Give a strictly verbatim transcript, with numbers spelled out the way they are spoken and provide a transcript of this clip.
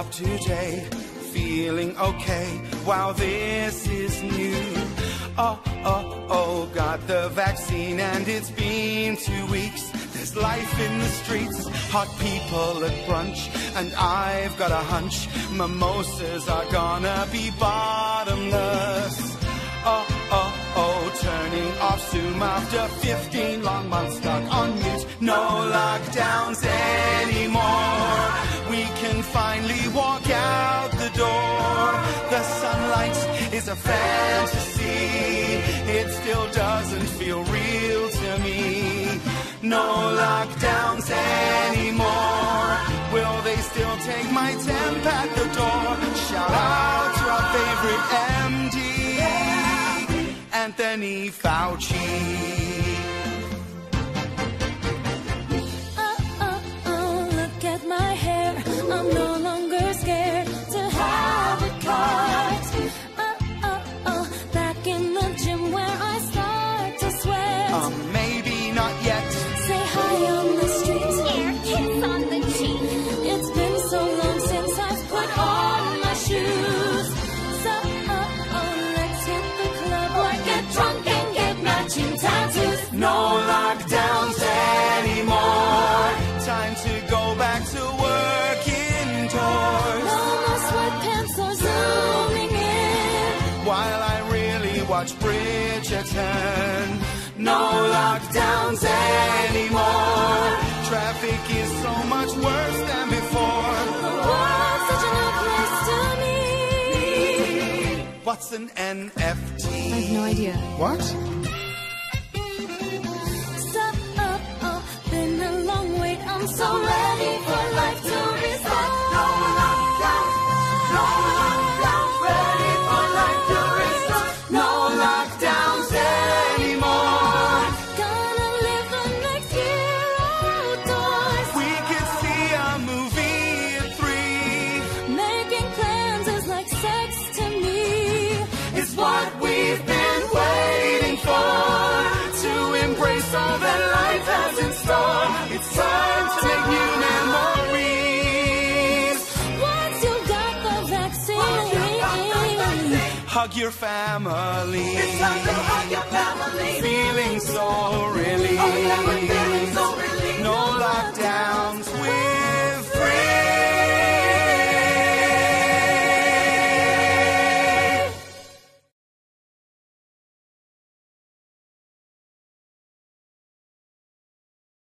up today, feeling okay, wow, this is new. Oh, oh, oh, got the vaccine and it's been two weeks. There's life in the streets, hot people at brunch, and I've got a hunch mimosas are gonna be bottomless. Oh, oh, oh, turning off Zoom after fifteen long months stuck on mute. No lockdowns anymore. We can finally walk out the door. The sunlight is a fantasy. It still doesn't feel real to me. No lockdowns anymore. Will they still take my temp at the door? Shout out to our favorite M D. Anthony Fauci. Oh, oh, oh, look at my hair. I'm no longer scared to have it cut. Oh, oh, oh, back in the gym where I start to sweat. Um, maybe not yet. Say hi on the street. Air kiss on the cheek. It's been so long since I've put on my shoes. So, oh, oh, let's hit the club or get drunk and get matching tattoos. No lockdowns anymore. Time to go back to work indoors. No more sweatpants or zooming in while I really watch Bridgerton. No lockdowns anymore. Traffic is so much worse than before. The world's such an odd place to me. What's an N F T? I have no idea. What? Stop, up, up, been a long wait. I'm so ready for life to reset. No lockdown, no lockdown. Ready for life to reset. No lockdowns anymore. Gonna live the next year outdoors. We could see a movie at three. Making plans is like sex to me. It's what we've been waiting for. To embrace all that life has in store. It's time to make new memories. Once you got the vaccine, hug your family. It's time to hug your family. Feeling so relieved. Oh, yeah, we're feeling so relieved. No lockdowns.